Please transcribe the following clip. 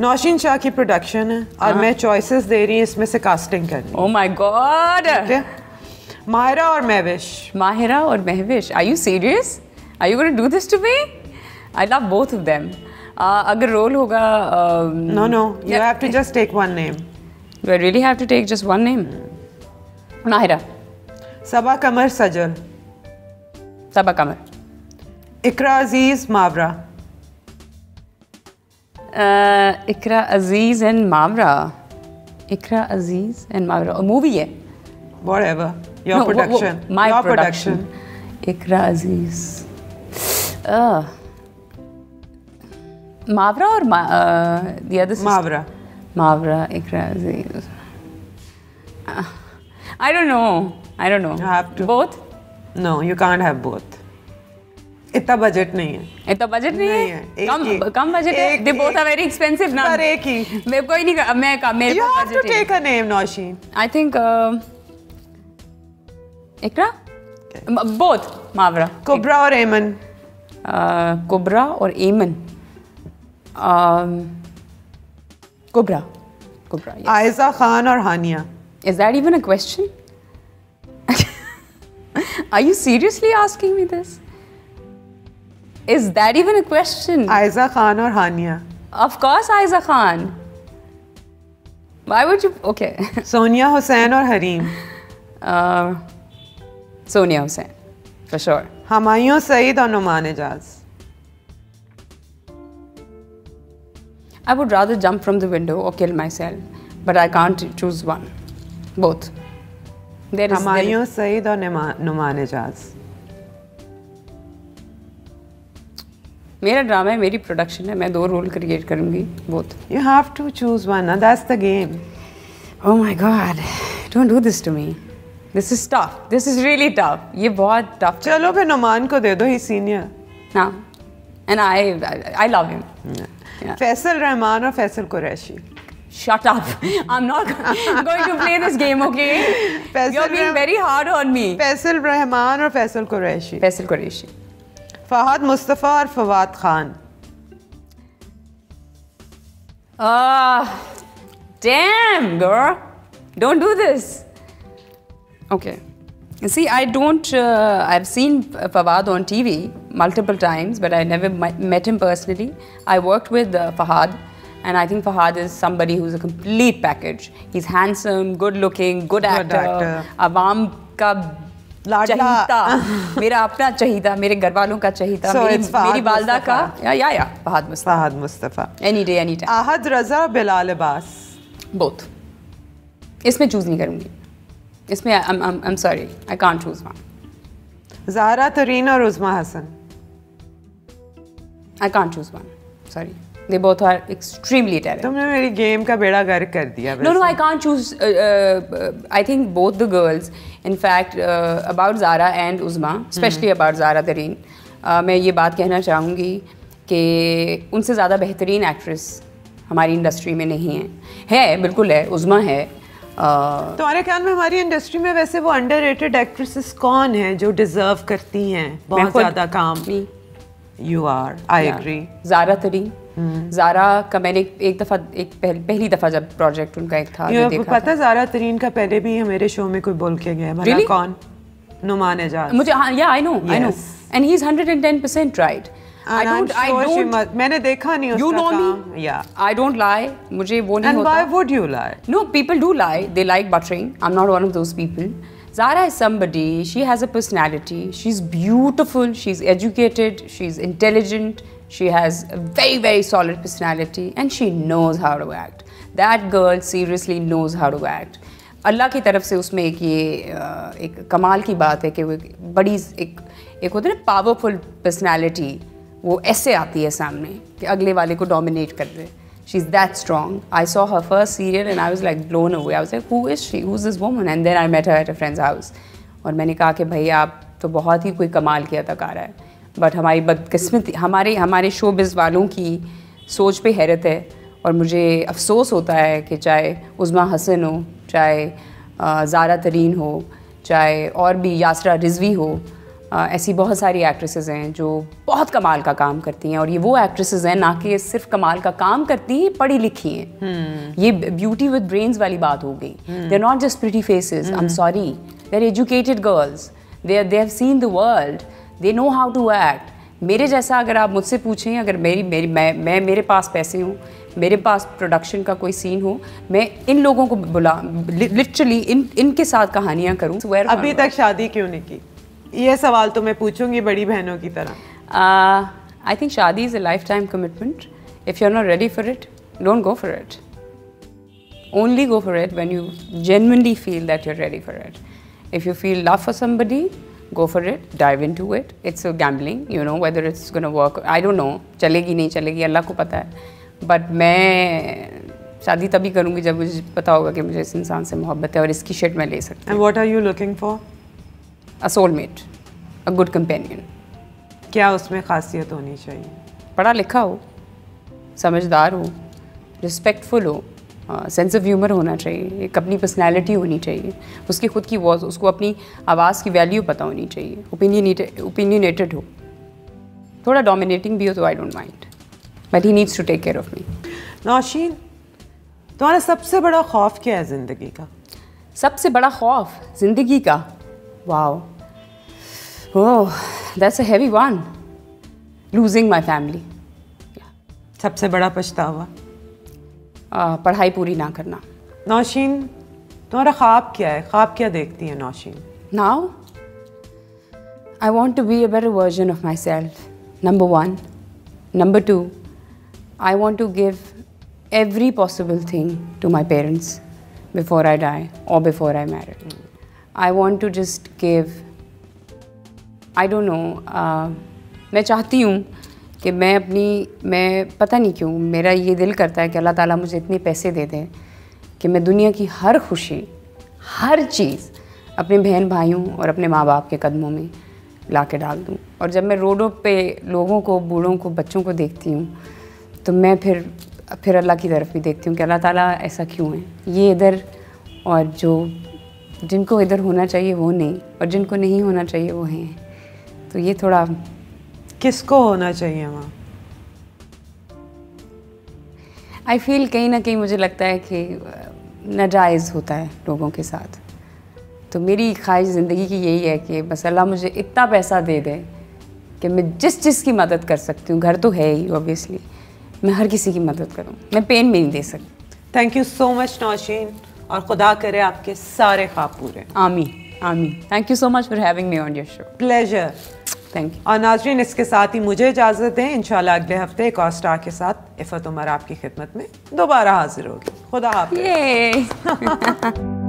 नौशीन शाह की प्रोडक्शन है और मैं चॉइसेस दे रही हूँ इसमें से कास्टिंग करनी। Oh my God. माहिरा और महविश। माहिरा और Mahwish. Are you serious? Are you going to do this to me? I love both of them. अगर रोल होगा no no you have to just take one name. Do I really have to take just one name? Mahira. Saba Qamar Sajal. Saba Qamar. Iqra Aziz Mawra. Iqra Aziz and Mawra. Iqra Aziz and Mawra. A movie hai? Whatever. Your no, production. My production. Iqra Aziz. Mawra or the other sister? Mawra. Mawra, Iqra Aziz. I don't know. I don't know. You have to. Both? No, you can't have both. इतना budget नहीं है। इतना budget नहीं है। कम budget है। They both are very expensive ना। पर एक ही। मैं कोई नहीं कर। मैं काम मेरे पास बजट है। You have to take a name, Nausheen. I think Iqra. Both Mawra. Kubra और Ayman. Kubra और Ayman. Kubra. Kubra. Ayeza Khan और Hania. Is that even a question? Are you seriously asking me this? Is that even a question? Ayeza Khan or Hania? Of course, Ayeza Khan. Why would you? Okay. Sonia Hussain or Harim? Sonia Hussain, for sure. Humayun Saeed or Nauman Ijaz? I would rather jump from the window or kill myself, but I can't choose one. Both. Humayun Saeed or Nauman Ijaz? मेरा drama है, मेरी production है, मैं दो role create करूंगी। Both. You have to choose one, and that's the game. Oh my God, don't do this to me. This is tough. This is really tough. ये बहुत tough। चलो फिर नौमान को दे दो, he's senior. हाँ, and I love him. Faisal Rahman और Faisal Qureshi. Shut up! I'm not going to play this game, okay? You're being very hard on me. Faisal Rahman और फैसल कुरैशी। फैसल कुरैशी। फहद मुस्तफ़ा और Fawad Khan. Damn girl, don't do this. Okay, see, I don't. I've seen Fawad on TV multiple times, but I never met him personally. I worked with Fahad, and I think Fahad is somebody who's a complete package. He's handsome, good-looking, good actor. Awam ka लाडला मेरा अपना चाहिदा मेरे घरवालों का चाहिदा मेरी वालदा का या Fahad Mustafa any day any time. Ahad Raza Bilal Abbas. Both. इसमें चूज़ नहीं करूँगी, इसमें I am sorry, I can't choose one. Zara Tareen और Uzma Hasan. I can't choose one, sorry, they both are extremely talented. तुमने मेरी गेम का बेड़ा गर्क कर दिया। No no, I can't choose. I think both the girls, in fact about Zara and Uzma, especially about Zara Darin, मैं ये बात कहना चाहूँगी कि उनसे ज़्यादा बेहतरीन एक्ट्रेस हमारी इंडस्ट्री में नहीं है। है, बिल्कुल है, उज़मा है। तुम्हारे ख्याल में हमारी इंडस्ट्री में वैसे वो अंडररेटेड एक्ट्रेसेस कौन हैं जो डिज़र्व करती हैं बहुत ज़्यादा काम? You are, I agree. Zara Tareen। Zaara का मैंने पहली दफ़ा जब प्रोजेक्ट उनका एक था देखा था। पता है ज़ारा तरीन का पहले भी मेरे शो में कोई बोल के गया भला कौन? नुमान एजाज। मुझे हाँ, yeah I know and he is 110% right. I don't. मैंने देखा नहीं उसका काम। You know me? Yeah. I don't lie. मुझे वो नहीं होता। And why would you lie? No, people do lie. They like buttering. I'm not one of those people. Zara is somebody. She has a personality. She's beautiful. She's educated. She's intelligent. She has a very, very solid personality, and she knows how to act. That girl seriously knows how to act. Allah की तरफ से उसमें एक ये एक कमाल की बात है कि वो बड़ी एक होती है ना पावरफुल पर्सनालिटी, वो ऐसे आती है सामने कि अगले वाले को डोमिनेट कर दे। She is that strong. I saw her first serial and I was like blown away. I was like, who is she? Who's this woman? And then I met her at a friend's house. और मैंने कहा कि भाई आप तो बहुत ही कोई कमाल की अदाकारा है। बट हमारी बदकिस्मती, हमारे शोबिज़ वालों की सोच पे हैरत है और मुझे अफसोस होता है कि चाहे उज़मा हसन हो, चाहे ज़ारा तरीन हो, चाहे और भी यासरा रिजवी हो, ऐसी बहुत सारी एक्ट्रेसेस हैं जो बहुत कमाल का काम करती हैं, और ये वो एक्ट्रेसेस हैं ना कि सिर्फ कमाल का काम करती हैं, पढ़ी लिखी हैं। ये ब्यूटी विद ब्रेन्स वाली बात हो गई। They are not just pretty faces, I am sorry, they are educated girls, they have seen the world, they know how to act. मेरे जैसा अगर आप मुझसे पूछें, अगर मेरे पास पैसे हों, मेरे पास प्रोडक्शन का कोई सीन हो, मैं इन लोगों को बुला लिटरली इनके साथ कहानियाँ करूँ। अभी तक शादी क्यों नहीं की? यह सवाल तो मैं पूछूंगी बड़ी बहनों की तरह। आई थिंक शादी is a life time commitment. If you are not ready for it, don't go for it. Only go for it when you genuinely feel that you are ready for it. If you feel love for somebody, go for it, dive into it. It's a gambling, you know, whether it's going to work, I don't know, चलेगी नहीं चलेगी अल्लाह को पता है। But मैं शादी तभी करूँगी जब मुझे पता होगा कि मुझे इस इंसान से मोहब्बत है और इसकी शिट मैं ले सकती हूँ। And what are you looking for? A soulmate, a good companion. क्या उसमें खासियत होनी चाहिए? पढ़ा लिखा हो, समझदार हो, respectful हो, सेंस ऑफ ह्यूमर होना चाहिए, एक अपनी पर्सनैलिटी होनी चाहिए, उसकी खुद की वॉइस, उसको अपनी आवाज़ की वैल्यू पता होनी चाहिए, ओपिनियनेटेड हो, थोड़ा डोमिनेटिंग भी हो तो I don't mind, but he needs to take care of me. Nausheen, तुम्हारा सबसे बड़ा खौफ क्या है ज़िंदगी का? सबसे बड़ा खौफ ज़िंदगी का? Wow, oh that's a heavy one, losing my family. सबसे बड़ा पछतावा? पढ़ाई पूरी ना करना। नौशीन, तुम्हारा ख्वाब क्या है? ख्वाब क्या देखती है Nausheen? Now I want to be a better version of myself, number one. Number two, I want to give every possible thing to my parents before I die और before I married. I want to just give, I don't know, मैं चाहती हूँ कि मैं अपनी, मैं पता नहीं क्यों मेरा ये दिल करता है कि अल्लाह ताला मुझे इतने पैसे दे दें कि मैं दुनिया की हर खुशी, हर चीज़ अपने बहन भाइयों और अपने माँ बाप के कदमों में ला के डाल दूँ। और जब मैं रोडों पे लोगों को, बूढ़ों को, बच्चों को देखती हूँ तो मैं फिर अल्लाह की तरफ भी देखती हूँ कि अल्लाह ताला ऐसा क्यों है, ये इधर, और जो जिनको इधर होना चाहिए वो नहीं, और जिनको नहीं होना चाहिए वो हैं। तो ये थोड़ा, किसको होना चाहिए वहाँ? आई फील कहीं ना कहीं मुझे लगता है कि नाजायज़ होता है लोगों के साथ। तो मेरी ख्वाहिश ज़िंदगी की यही है कि बस अल्लाह मुझे इतना पैसा दे दे कि मैं जिस चीज़ की मदद कर सकती हूँ, घर तो है ही ऑब्वियसली, मैं हर किसी की मदद करूँ, मैं पेन में नहीं दे सकती। Thank you so much Nausheen, और खुदा करे आपके सारे ख्वाब पूरे। आमीन आमीन। Thank you so much for having me on your show. Pleasure. Thank you. और नाजरीन, इसके साथ ही मुझे इजाज़त दें। इंशाल्लाह अगले हफ्ते एक और स्टार के साथ इफ़त उमर आपकी खिदमत में दोबारा हाजिर होगी। खुदा हाफ़िज़।